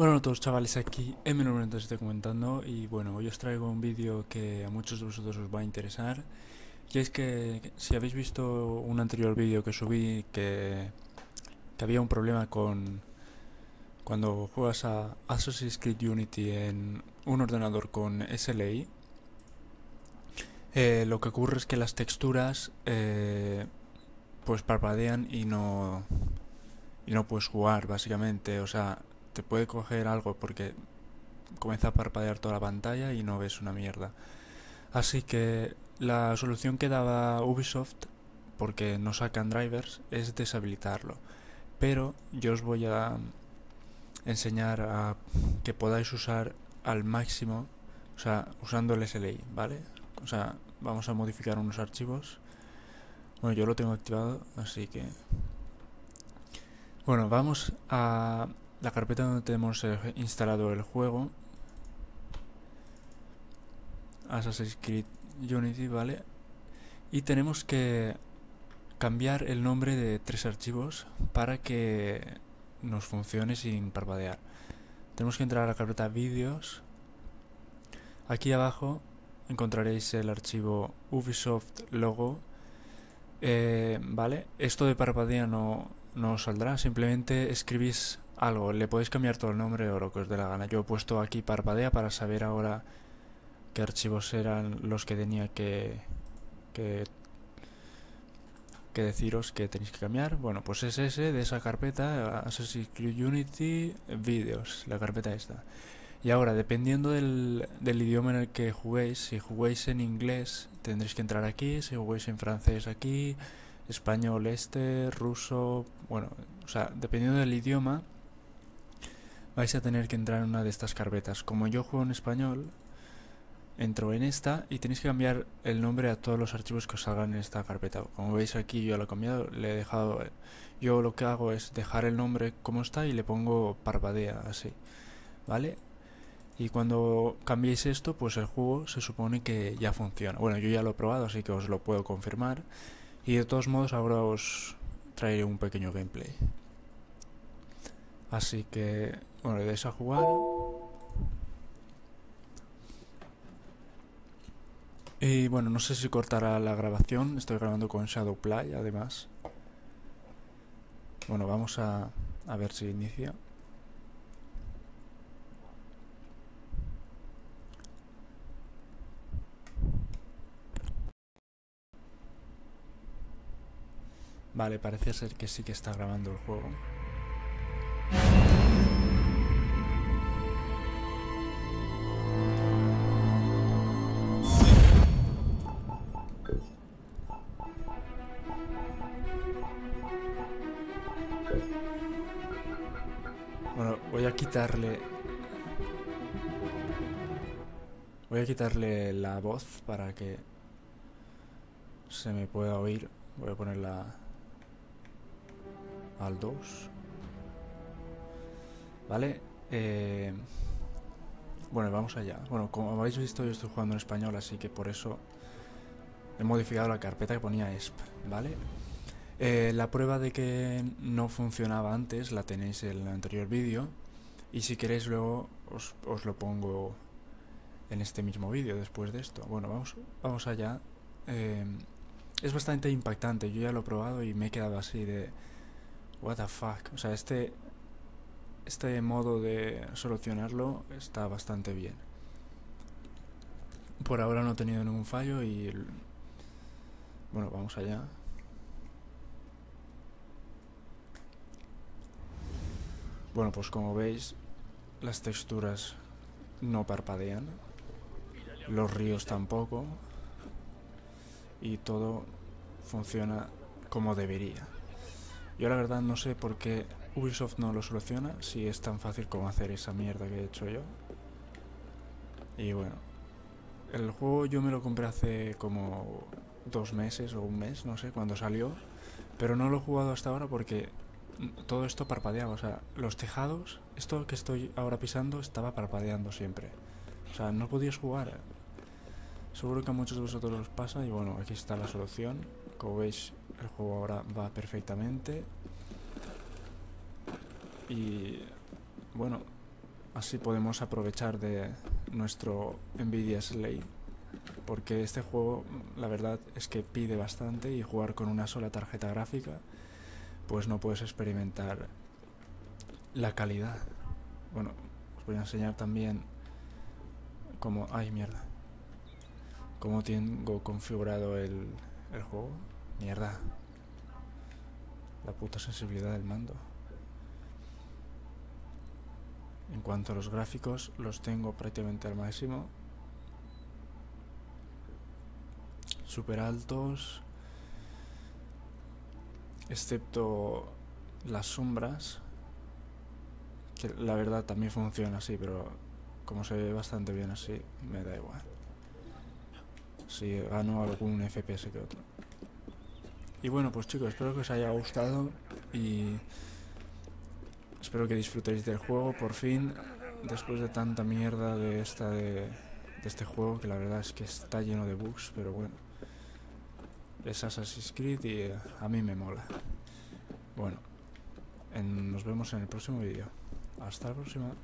Bueno a todos chavales, aquí M9 estoy comentando y bueno, hoy os traigo un vídeo que a muchos de vosotros os va a interesar. Y es que si habéis visto un anterior vídeo que subí que había un problema con cuando juegas a Assassin's Creed Unity en un ordenador con SLI, lo que ocurre es que las texturas pues parpadean y no puedes jugar básicamente, o sea, te puede coger algo porque comienza a parpadear toda la pantalla y no ves una mierda. Así que la solución que daba Ubisoft, porque no sacan drivers, es deshabilitarlo. Pero yo os voy a enseñar a que podáis usar al máximo, o sea, usando el SLI, ¿vale? O sea, vamos a modificar unos archivos. Bueno, yo lo tengo activado, así que... Bueno, vamos a la carpeta donde tenemos instalado el juego Assassin's Creed Unity, ¿vale? Y tenemos que cambiar el nombre de tres archivos para que nos funcione sin parpadear. Tenemos que entrar a la carpeta vídeos. Aquí abajo encontraréis el archivo Ubisoft logo, ¿vale? Esto de parpadea no os saldrá, simplemente escribís algo, le podéis cambiar todo el nombre o lo que os dé la gana. Yo he puesto aquí parpadea para saber ahora qué archivos eran los que tenía que deciros que tenéis que cambiar. Bueno, pues es ese de esa carpeta, Assassin's Creed Unity Videos, la carpeta esta. Y ahora, dependiendo del idioma en el que juguéis, si juguéis en inglés tendréis que entrar aquí, si juguéis en francés aquí, español este, ruso... Bueno, o sea, dependiendo del idioma vais a tener que entrar en una de estas carpetas. Como yo juego en español, entro en esta y tenéis que cambiar el nombre a todos los archivos que os salgan en esta carpeta. Como veis aquí yo lo he cambiado, le he dejado... Yo lo que hago es dejar el nombre como está y le pongo parpadea, así, ¿vale? Y cuando cambiéis esto, pues el juego se supone que ya funciona. Bueno, yo ya lo he probado, así que os lo puedo confirmar. Y de todos modos ahora os traeré un pequeño gameplay. Así que, bueno, le dais a jugar. Y bueno, no sé si cortará la grabación, estoy grabando con Shadowplay además. Bueno, vamos a ver si inicia. Vale, parece ser que sí que está grabando el juego. Bueno, voy a quitarle la voz para que se me pueda oír. Voy a ponerla al 2, ¿vale? Bueno, vamos allá. Bueno, como habéis visto, yo estoy jugando en español, así que por eso he modificado la carpeta que ponía ESP, ¿vale? La prueba de que no funcionaba antes la tenéis en el anterior vídeo, y si queréis luego os lo pongo en este mismo vídeo después de esto. Bueno, vamos allá. Es bastante impactante, yo ya lo he probado y me he quedado así de... What the fuck, o sea, este modo de solucionarlo está bastante bien. Por ahora no he tenido ningún fallo y... Bueno, vamos allá. Bueno, pues como veis, las texturas no parpadean, los ríos tampoco, y todo funciona como debería. Yo la verdad no sé por qué Ubisoft no lo soluciona, si es tan fácil como hacer esa mierda que he hecho yo. Y bueno, el juego yo me lo compré hace como 2 meses o un mes, no sé, cuando salió. Pero no lo he jugado hasta ahora porque todo esto parpadeaba, o sea, los tejados, esto que estoy ahora pisando estaba parpadeando siempre. O sea, no podías jugar. Seguro que a muchos de vosotros os pasa y bueno, aquí está la solución. Como veis, el juego ahora va perfectamente. Y bueno, Así podemos aprovechar de nuestro Nvidia SLI, porque este juego la verdad es que pide bastante y jugar con una sola tarjeta gráfica pues no puedes experimentar la calidad. Bueno, os voy a enseñar también cómo... ¡Ay, mierda! Cómo tengo configurado el juego. ¡Mierda! La puta sensibilidad del mando. En cuanto a los gráficos, los tengo prácticamente al máximo. Super altos. Excepto las sombras, que la verdad también funciona así, pero como se ve bastante bien así, me da igual. Si gano algún FPS que otro. Y bueno, pues chicos, espero que os haya gustado y espero que disfrutéis del juego, por fin, después de tanta mierda de este juego, que la verdad es que está lleno de bugs, pero bueno, es Assassin's Creed y a mí me mola. Bueno, nos vemos en el próximo vídeo. Hasta la próxima.